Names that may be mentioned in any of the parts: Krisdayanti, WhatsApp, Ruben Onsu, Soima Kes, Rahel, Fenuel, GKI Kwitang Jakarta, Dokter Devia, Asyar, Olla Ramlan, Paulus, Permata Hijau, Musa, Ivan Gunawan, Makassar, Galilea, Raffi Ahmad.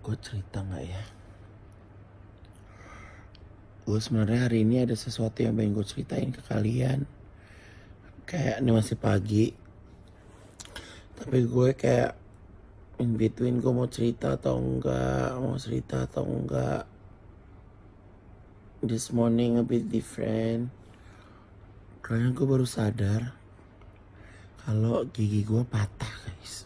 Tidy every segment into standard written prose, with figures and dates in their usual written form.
Gue cerita gak ya? Gue sebenarnya hari ini ada sesuatu yang pengen gue ceritain ke kalian. Kayak ini masih pagi, tapi gue kayak in between, gue mau cerita atau enggak, This morning a bit different. Karena gue baru sadar kalau gigi gue patah, guys.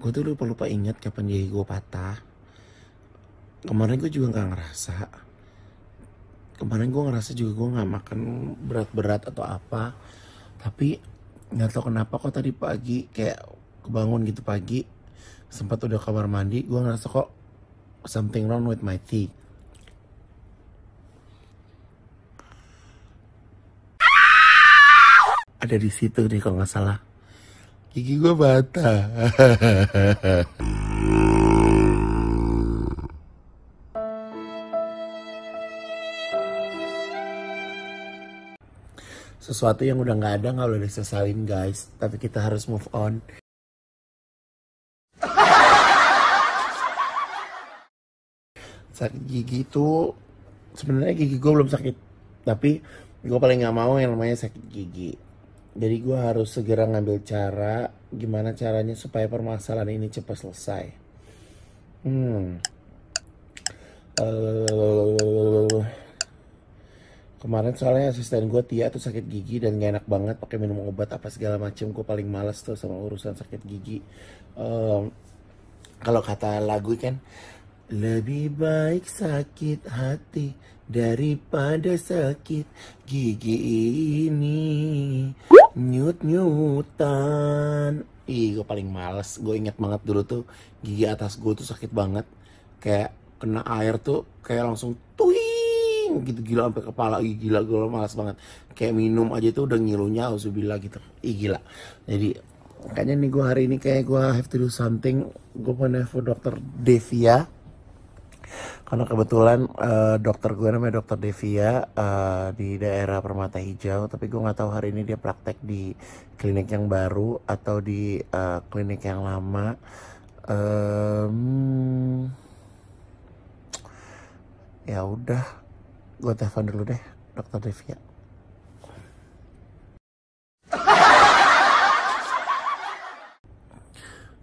Gue tuh lupa ingat kapan gigi gue patah. Kemarin gue juga nggak ngerasa. Kemarin gue ngerasa juga gue nggak makan berat-berat atau apa. Tapi nggak tahu kenapa kok tadi pagi kayak kebangun gitu pagi, sempat udah kamar mandi, gue ngerasa kok something wrong with my teeth. Ada di situ deh kalau nggak salah. Gigi gue patah. Sesuatu yang udah nggak ada nggak boleh disesalin, guys. Tapi kita harus move on. Sakit gigi tuh sebenarnya gigi gue belum sakit, tapi gue paling nggak mau yang namanya sakit gigi. Jadi gue harus segera ngambil cara gimana caranya supaya permasalahan ini cepat selesai. Kemarin soalnya asisten gue Tia tuh sakit gigi dan gak enak banget, pakai minum obat apa segala macem. Gue paling males tuh sama urusan sakit gigi. Kalau kata lagu kan, lebih baik sakit hati daripada sakit gigi ini nyut-nyutan. Ih, gue paling males. Gue inget banget dulu tuh gigi atas gue tuh sakit banget. Kayak kena air tuh kayak langsung tuing gitu, gila, sampai kepala. Ih, gila, gue males banget. Kayak minum aja tuh udah ngilunya auzubillah gitu. Ih, gila. Jadi kayaknya nih gue hari ini kayak gue have to do something. Gue mau nelfon Dokter Devia. Karena kebetulan dokter gue namanya Dokter Devia di daerah Permata Hijau. Tapi gue gak tahu hari ini dia praktek di klinik yang baru atau di klinik yang lama. Ya udah, gue telepon dulu deh Dokter Devia.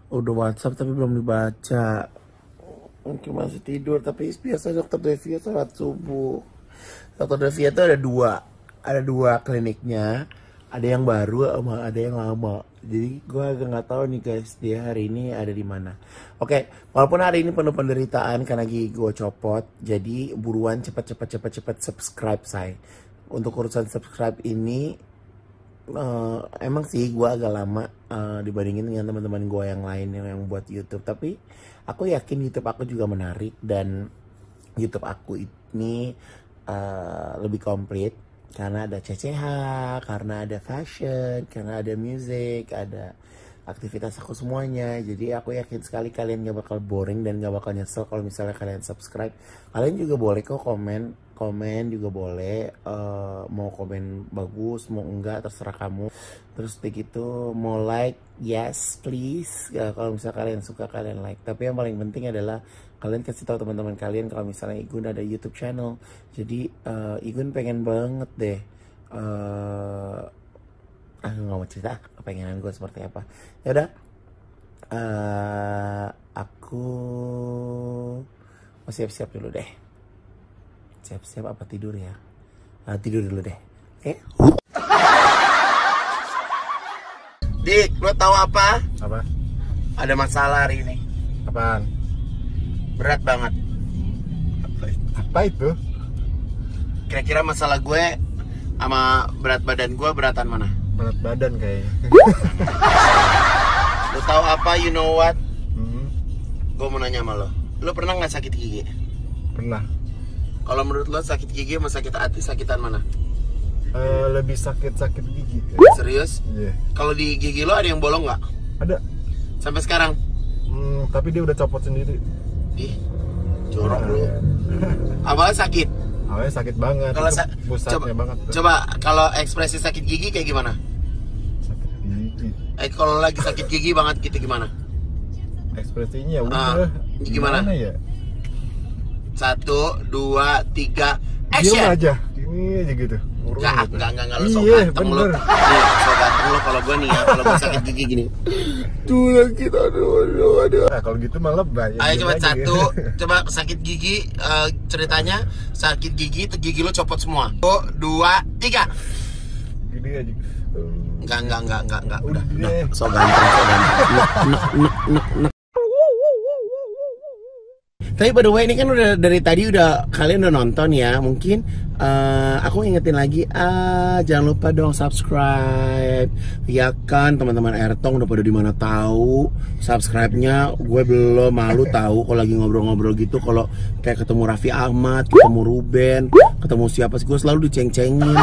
Udah WhatsApp tapi belum dibaca. Mungkin masih tidur, tapi biasa Dokter Devia salat subuh. Dokter Devia tuh ada dua kliniknya, ada yang baru sama ada yang lama. Jadi gue agak nggak tahu nih guys, dia hari ini ada di mana. Oke, walaupun hari ini penuh penderitaan karena gigi gue copot, jadi buruan cepet subscribe saya. Untuk urusan subscribe ini, emang sih gue agak lama dibandingin dengan teman-teman gue yang lain yang buat YouTube. Tapi aku yakin YouTube aku juga menarik dan YouTube aku ini lebih komplit karena ada CCH, karena ada fashion, karena ada music, ada aktivitas aku semuanya. Jadi aku yakin sekali kalian gak bakal boring dan gak bakal nyesel kalau misalnya kalian subscribe. Kalian juga boleh kok komen juga boleh, mau komen bagus mau enggak terserah kamu. Terus begitu mau like, yes please. Kalau misalnya kalian suka kalian like, tapi yang paling penting adalah kalian kasih tahu teman-teman kalian kalau misalnya Igun ada YouTube channel. Jadi Igun pengen banget deh, aku nggak mau cerita kepengenan gue seperti apa. Ya udah, aku mau siap-siap dulu deh. Siap-siap apa tidur ya? Tidur dulu deh. Oke? Dik, lo tahu apa? Apa? Ada masalah hari ini. Apaan? Berat banget. Apa itu? Kira-kira masalah gue sama berat badan gue beratan mana? Berat badan kayaknya. Lo tahu apa? You know what? Gue mau nanya sama lo. Lo pernah nggak sakit gigi? Pernah. Kalau menurut lo sakit gigi sama sakit hati, sakitan mana? Lebih sakit-sakit gigi. Serius? Iya. Kalau di gigi lo ada yang bolong nggak? Ada. Sampai sekarang? Tapi dia udah copot sendiri. Ih, jorok lu. Awalnya sakit? Awalnya sakit banget. Kalau pusatnya banget. Coba kalau ekspresi sakit gigi kayak gimana? Sakit gigi. Kalau lagi sakit gigi banget gitu gimana? Ekspresinya udah. Gimana ya? 1, 2, 3, action! Diam aja. Ini aja gitu. Enggak, lu so ganteng lu. So ganteng lu kalau gua nih ya, kalau gua sakit gigi gini. Tuh sakit, aduh. Nah, kalau gitu malah banyak. Ayo coba satu, coba sakit gigi, ceritanya sakit gigi, gigi lu copot semua. 1, 2, 3. Gini aja. Enggak, udah. So ganteng, so ganteng. Tapi by the way, ini kan udah dari tadi kalian udah nonton ya. Mungkin aku ingetin lagi, jangan lupa dong subscribe. Ya kan teman-teman Ertong udah pada dimana tahu subscribe-nya. Gue belum, malu tahu kalau lagi ngobrol-ngobrol gitu. Kalau kayak ketemu Raffi Ahmad, ketemu Ruben, ketemu siapa sih, gue selalu diceng-cengin.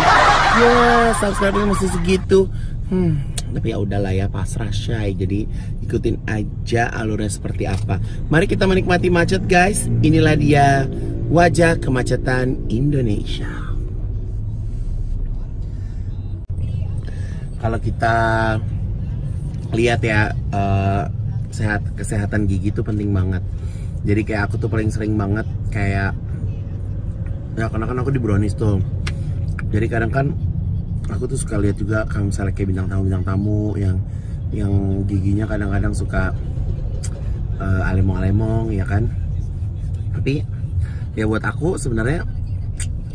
Ya subscribe-nya mesti segitu. Tapi ya udahlah ya, pasrah Syai. Jadi ikutin aja alurnya seperti apa. Mari kita menikmati macet guys. Inilah dia wajah kemacetan Indonesia. Kalau kita lihat ya, kesehatan gigi itu penting banget. Jadi kayak aku tuh paling sering banget kayak, ya karena kan aku di brownies tuh, jadi kadang kan aku tuh suka lihat juga kalau misalnya kayak bintang tamu yang giginya kadang-kadang suka alemong-alemong ya kan. Tapi ya buat aku sebenarnya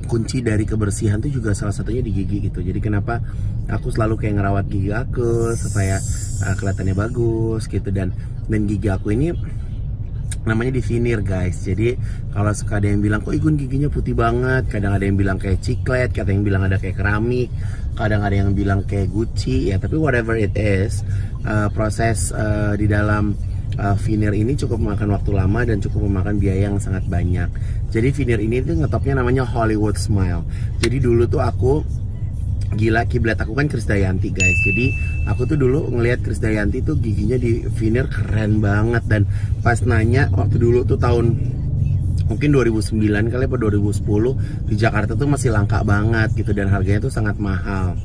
kunci dari kebersihan tuh juga salah satunya di gigi gitu. Jadi kenapa aku selalu kayak ngerawat gigi aku supaya kelihatannya bagus gitu. Dan gigi aku ini namanya di veneer guys. Jadi kalau suka ada yang bilang kok Igun giginya putih banget, kadang ada yang bilang kayak ciklet, kadang yang bilang ada kayak keramik, kadang ada yang bilang kayak guci ya. Tapi whatever it is, proses di dalam veneer ini cukup memakan waktu lama dan cukup memakan biaya yang sangat banyak. Jadi veneer ini tuh ngetopnya namanya Hollywood Smile. Jadi dulu tuh aku gila, kiblat aku kan Krisdayanti guys. Jadi aku tuh dulu ngelihat Krisdayanti tuh giginya di veneer keren banget. Dan pas nanya waktu dulu tuh tahun mungkin 2009 kali apa 2010, di Jakarta tuh masih langka banget gitu dan harganya tuh sangat mahal.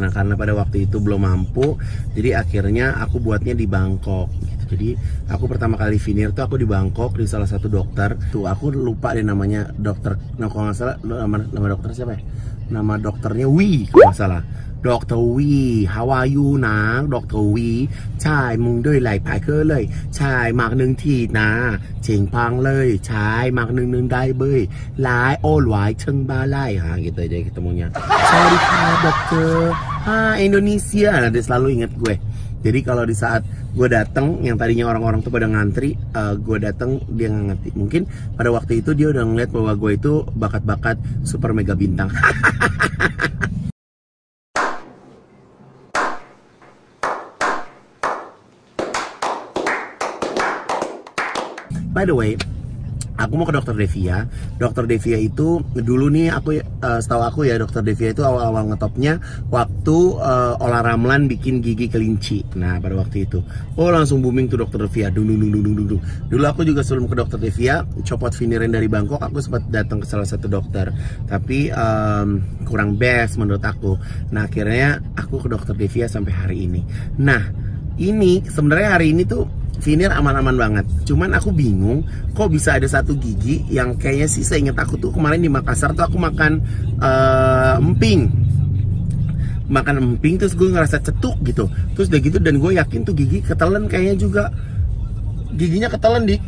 Nah karena pada waktu itu belum mampu, jadi akhirnya aku buatnya di Bangkok gitu. Jadi aku pertama kali veneer tuh aku di Bangkok di salah satu dokter. Tuh aku lupa deh namanya dokter. Nah kalau nggak salah nama dokter siapa ya? Nama dokternya Wi kalau nggak salah. Dokter Wi, how are you nah? Dokter Wi, chai mung doi lai pai ke lei, chai mak neng ti nah, cing pang lei, chai mak neng neng dai bei, lai o luai cheng ba lai. Nah gitu aja ketemunya. Sorry dokter, Indonesia. Nah dia selalu inget gue. Jadi kalau di saat gue dateng, yang tadinya orang-orang tuh pada ngantri, gue dateng dia nggak ngerti. Mungkin pada waktu itu dia udah ngeliat bahwa gue itu bakat-bakat super mega bintang. By the way, aku mau ke Dokter Devia. Dokter Devia itu dulu nih aku setahu aku ya, Dokter Devia itu awal-awal ngetopnya waktu Olla Ramlan bikin gigi kelinci. Nah pada waktu itu, oh langsung booming tuh Dokter Devia. Dulu aku juga sebelum ke Dokter Devia, copot veneeran dari Bangkok, aku sempat datang ke salah satu dokter. Tapi kurang best menurut aku. Nah akhirnya aku ke Dokter Devia sampai hari ini. Nah ini sebenarnya hari ini tuh veneer aman-aman banget. Cuman aku bingung kok bisa ada satu gigi yang kayaknya sih seinget aku tuh kemarin di Makassar tuh aku makan emping terus gue ngerasa cetuk gitu. Terus udah gitu dan gue yakin tuh gigi ketelan kayaknya juga. Giginya ketelan dik.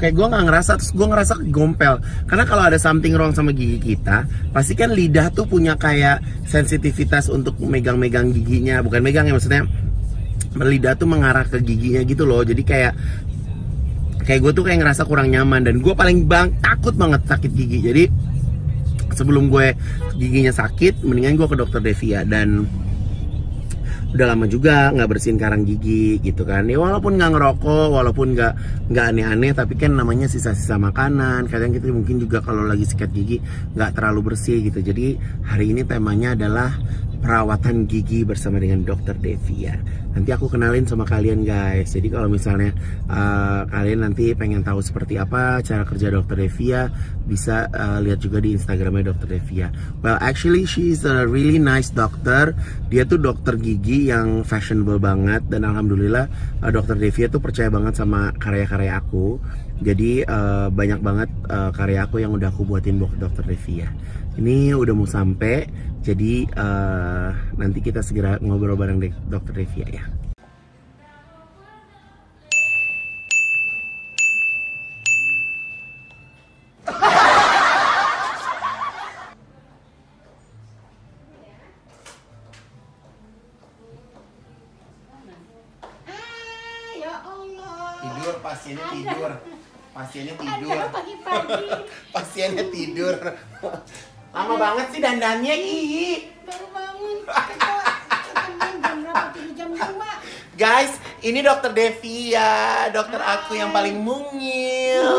Kayak gue gak ngerasa, terus gue ngerasa gompel. Karena kalau ada something wrong sama gigi kita, pasti kan lidah tuh punya kayak sensitivitas untuk megang-megang giginya. Bukan megang ya maksudnya, lidah tuh mengarah ke giginya gitu loh. Jadi kayak gue tuh kayak ngerasa kurang nyaman. Dan gue paling takut banget sakit gigi. Jadi sebelum gue giginya sakit, mendingan gue ke Dokter Devia. Dan udah lama juga nggak bersihin karang gigi gitu kan ya, walaupun nggak ngerokok, walaupun nggak aneh-aneh, tapi kan namanya sisa-sisa makanan. Kadang kita mungkin juga kalau lagi sikat gigi nggak terlalu bersih gitu. Jadi hari ini temanya adalah perawatan gigi bersama dengan Dokter Devia. Nanti aku kenalin sama kalian guys. Jadi kalau misalnya kalian nanti pengen tahu seperti apa cara kerja Dokter Devia, bisa lihat juga di Instagramnya Dokter Devia. Well actually she's a really nice doctor. Dia tuh dokter gigi yang fashionable banget, dan alhamdulillah Dokter Devia tuh percaya banget sama karya-karya aku. Jadi banyak banget karya aku yang udah aku buatin buat Dokter Devia. Ini udah mau sampai, jadi nanti kita segera ngobrol bareng Dokter Devia ya. Tidur, pasiennya tidur. Pagi-pagi. Pasiennya tidur. Lama banget sih dandannya, Ii. Baru bangun. Jam berapa? 3 jam 2. Guys, ini Dokter Devia, dokter aku yang paling mungil.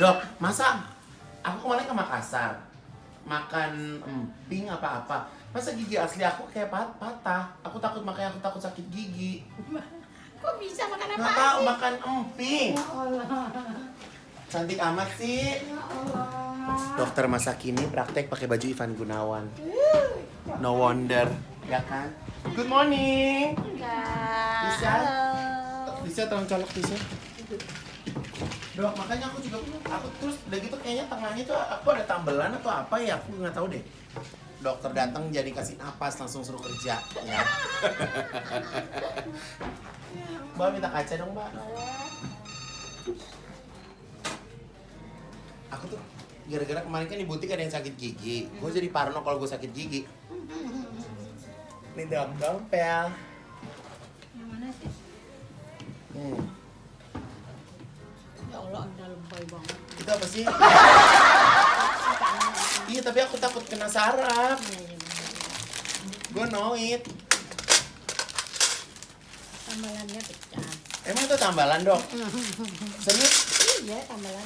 Dok, masa aku kemarin ke Makassar makan emping apa-apa, masa gigi asli aku kayak patah. Aku takut, makanya aku takut sakit gigi. Kok bisa makan apa? Nggak tahu, makan emping. Ya Allah. Cantik amat sih. Ya Allah. Dokter masa kini praktek pakai baju Ivan Gunawan. No wonder, ya kan? Good morning. Bisa? Bisa tolong colok bisa? Dok, makanya aku juga terus udah gitu kayaknya tengahnya tuh aku ada tambelan atau apa ya, aku nggak tahu deh. Dokter datang jadi kasih napas langsung suruh kerja. Ya. Mbak minta kaca dong, Mbak. Aku tuh gara-gara kemarin kan di butik ada yang sakit gigi, gue jadi parno kalau gue sakit gigi. Ini dompel. Yang mana sih? Ya Allah, udah lebay banget. Itu apa sih? Iya, tapi aku takut kena saraf. Gue know it. Tambalannya pecah. Emang itu tambalan, Dok? Serius? Iya, tambalan.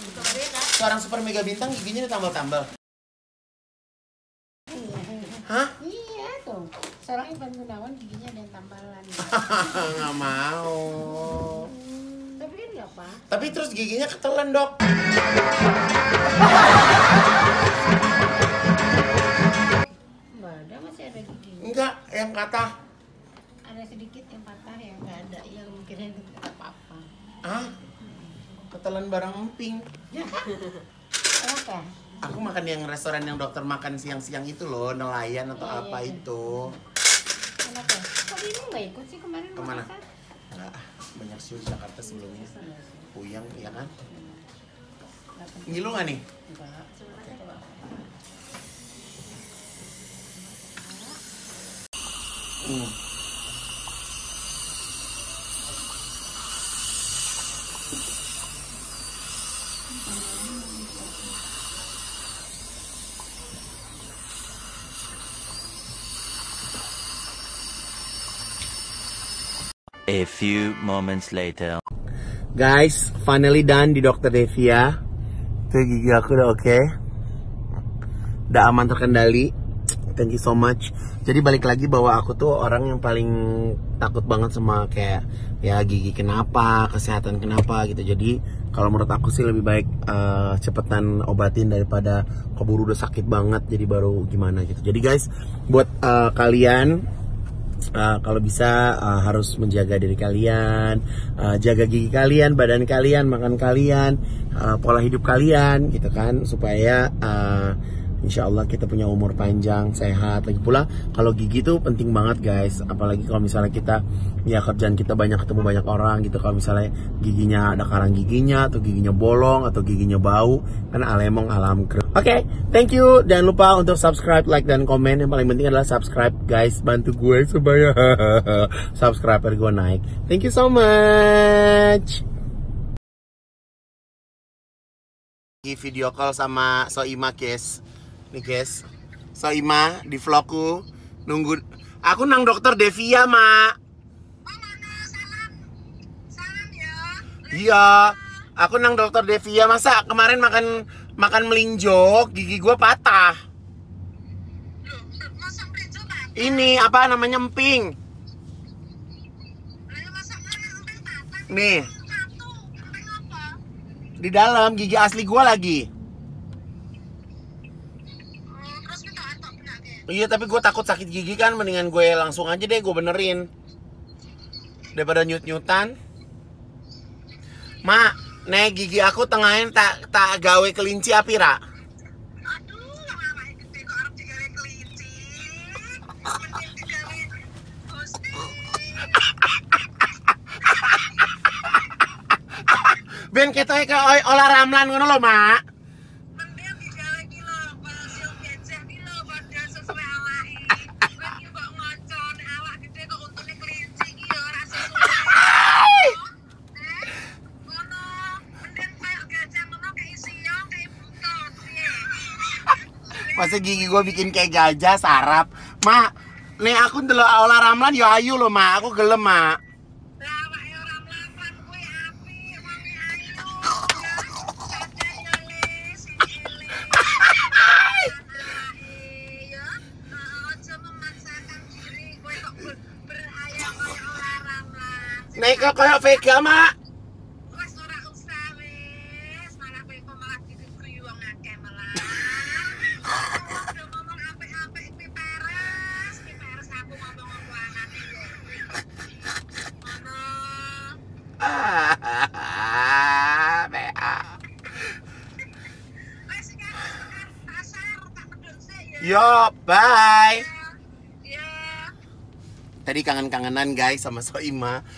Seorang super mega bintang giginya ditambal-tambal. Hah? Iya tuh. Seorang Ivan Gunawan giginya ada tambalan. Nggak mau. Tapi kan nggak apa. Tapi terus giginya ketelan, Dok. Nggak ada, masih ada giginya. Enggak, yang patah. Ada sedikit yang patah, yang nggak ada, yang mungkin nggak apa-apa. Hah? Ketelan barang emping. Ya. Apa? Aku makan yang restoran yang dokter makan siang-siang itu loh, nelayan atau apa itu. Kenapa? Kok ini nggak ikut sih kemarin? Kemana? Nggak, banyak show di Jakarta sebelumnya. Puyang, ya kan? Ngilu nggak nih? Enggak. A few moments later. Guys, finally done di Dokter Devia. Tuh gigi aku udah oke. Udah aman terkendali. Thank you so much. Jadi balik lagi bahwa aku tuh orang yang paling takut banget sama kayak ya gigi kenapa, kesehatan kenapa gitu. Jadi kalau menurut aku sih lebih baik cepetan obatin daripada keburu udah sakit banget jadi baru gimana gitu. Jadi guys, buat kalian kalau bisa harus menjaga diri kalian, jaga gigi kalian, badan kalian, makan kalian, pola hidup kalian gitu kan, supaya insya Allah kita punya umur panjang, sehat. Lagi pula kalau gigi itu penting banget guys. Apalagi kalau misalnya kita, ya kerjaan kita banyak ketemu banyak orang gitu. Kalau misalnya giginya ada karang giginya, atau giginya bolong, atau giginya bau, kan alemong alam kru. Oke, thank you. Jangan lupa untuk subscribe, like, dan komen. Yang paling penting adalah subscribe guys. Bantu gue supaya subscriber gue naik. Thank you so much. Video call sama Soima Kes. Nih guys, Soima di vlogku nunggu Aku nang Dokter Devia, Mak. Salam ya. Iya, aku nang Dokter Devia. Masa kemarin makan melinjok, gigi gua patah. Loh, masa melinjok patah? Ini apa namanya, emping? Nih. Di dalam gigi asli gua lagi. Iya, tapi gue takut sakit gigi kan, mendingan gue langsung aja deh, gue benerin daripada nyut-nyutan. Mak, nih gigi aku tengahin tak gawe kelinci apira. Aduh, lama-lama gede kok harus digawe kelinci. Mending digawe hosti. Ben kita ke Olla Ramlan ngono lho, Mak. Masa gigi gue bikin kayak gajah sarap, Mak. Nih aku ndelok Olla Ramlan yo ayu lho, Mak. Aku gelem, Mak. Lah awake ora mlampah kuwi api, wong ayu. Ya, aja memaksakan diri kowe kok berhayal koyo Olla Ramlan. Nek kok koyo Vega, Mak. Yo, bye. Tadi kangen-kangenan guys sama Soima.